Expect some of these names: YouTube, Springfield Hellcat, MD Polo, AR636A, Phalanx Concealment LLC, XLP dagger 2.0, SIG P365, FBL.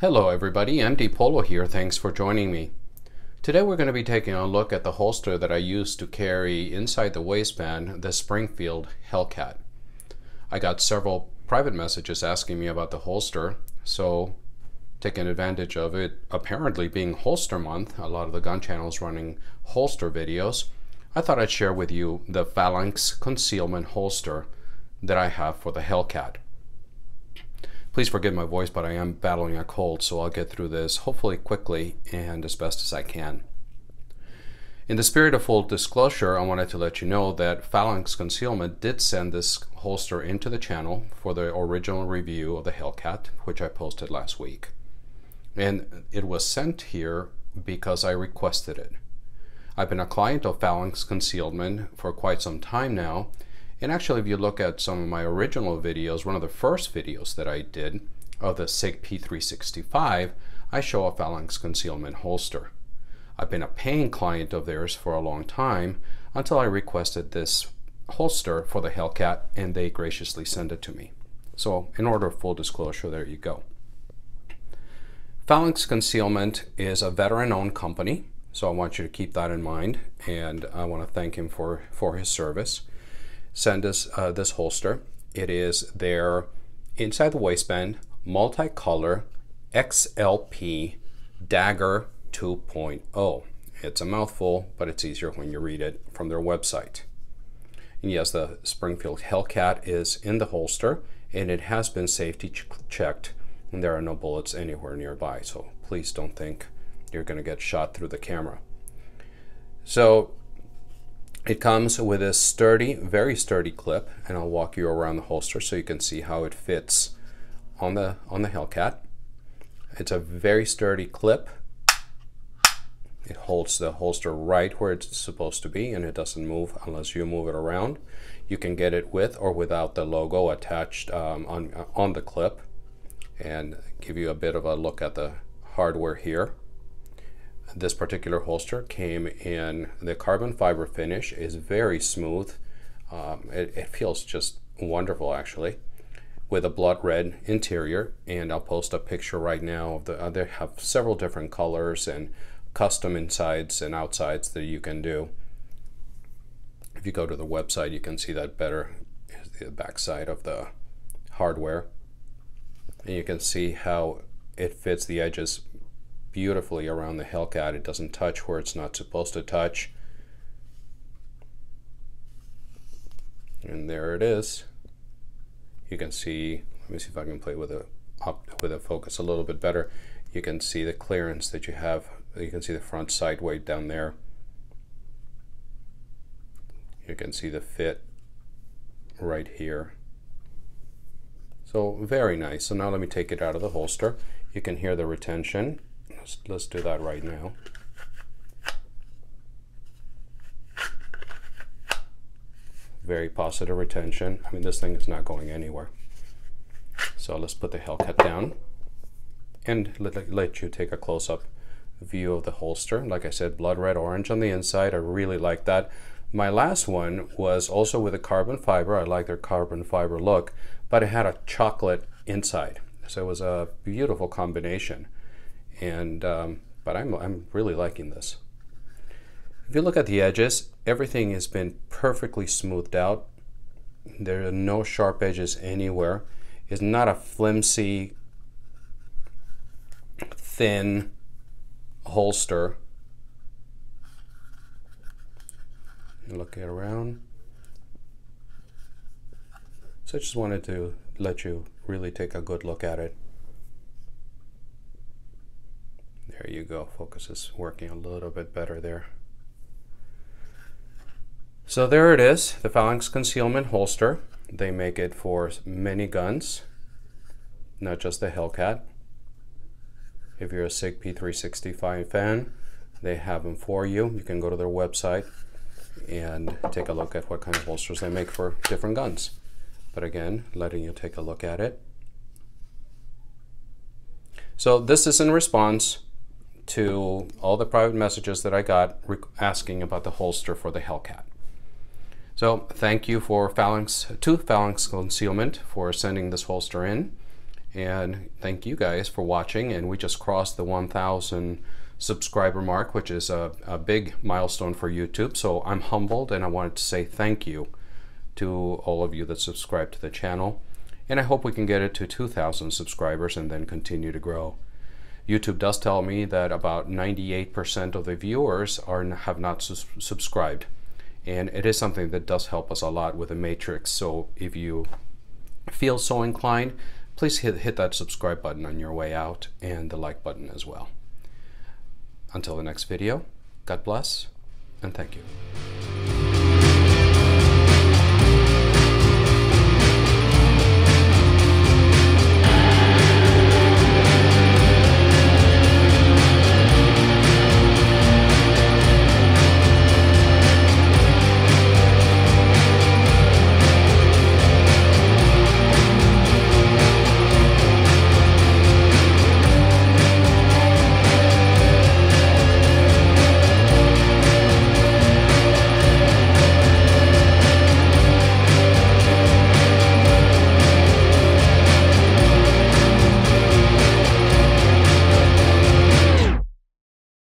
Hello everybody, MD Polo here, thanks for joining me. Today we're going to be taking a look at the holster that I use to carry inside the waistband, the Springfield Hellcat. I got several private messages asking me about the holster, so taking advantage of it apparently being holster month, a lot of the gun channels running holster videos, I thought I'd share with you the Phalanx Concealment holster that I have for the Hellcat. Please forgive my voice, but I am battling a cold, so I'll get through this hopefully quickly and as best as I can. In the spirit of full disclosure, I wanted to let you know that Phalanx Concealment did send this holster into the channel for the original review of the Hellcat, which I posted last week. And it was sent here because I requested it. I've been a client of Phalanx Concealment for quite some time now. And actually, if you look at some of my original videos, one of the first videos that I did of the SIG P365, I show a Phalanx Concealment holster. I've been a paying client of theirs for a long time until I requested this holster for the Hellcat and they graciously sent it to me. So in order of full disclosure, there you go. Phalanx Concealment is a veteran-owned company, so I want you to keep that in mind, and I want to thank him for his service. Send us this holster. It is their inside the waistband multicolor XLP dagger 2.0. It's a mouthful, but it's easier when you read it from their website. And yes, the Springfield Hellcat is in the holster and it has been safety checked, and there are no bullets anywhere nearby, so please don't think you're going to get shot through the camera. So it comes with a sturdy, very sturdy clip, and I'll walk you around the holster so you can see how it fits on the Hellcat. It's a very sturdy clip. It holds the holster right where it's supposed to be, and it doesn't move unless you move it around. You can get it with or without the logo attached on the clip, and give you a bit of a look at the hardware here. This particular holster came in the carbon fiber finish, is very smooth. It feels just wonderful, actually, with a blood red interior. And I'll post a picture right now of the they have several different colors and custom insides and outsides that you can do. If you go to the website, you can see that better. Here's the backside of the hardware, and you can see how it fits the edges beautifully around the Hellcat. It doesn't touch where it's not supposed to touch. And there it is. You can see, let me see if I can play with the focus a little bit better. You can see the clearance that you have. You can see the front sight weight down there. You can see the fit right here. So very nice. So now let me take it out of the holster. You can hear the retention. Let's do that right now. Very positive retention. I mean, this thing is not going anywhere. So let's put the Hellcat down and let you take a close-up view of the holster. Like I said, blood red orange on the inside. I really like that. My last one was also with a carbon fiber. I like their carbon fiber look, but it had a chocolate inside. So it was a beautiful combination. And but I'm really liking this. If you look at the edges, everything has been perfectly smoothed out. There are no sharp edges anywhere. It's not a flimsy, thin holster. And look it around. So I just wanted to let you really take a good look at it. There you go, focus is working a little bit better there. So there it is, the Phalanx Concealment holster. They make it for many guns, not just the Hellcat. If you're a SIG P365 fan, they have them for you. You can go to their website and take a look at what kind of holsters they make for different guns. But again, letting you take a look at it. So this is in response to all the private messages that I got asking about the holster for the Hellcat. So thank you to Phalanx Concealment for sending this holster in. And thank you guys for watching. And we just crossed the 1,000 subscriber mark, which is a big milestone for YouTube. So I'm humbled, and I wanted to say thank you to all of you that subscribe to the channel. And I hope we can get it to 2,000 subscribers and then continue to grow. YouTube does tell me that about 98% of the viewers have not subscribed. And it is something that does help us a lot with the matrix. So if you feel so inclined, please hit that subscribe button on your way out, and the like button as well. Until the next video, God bless, and thank you.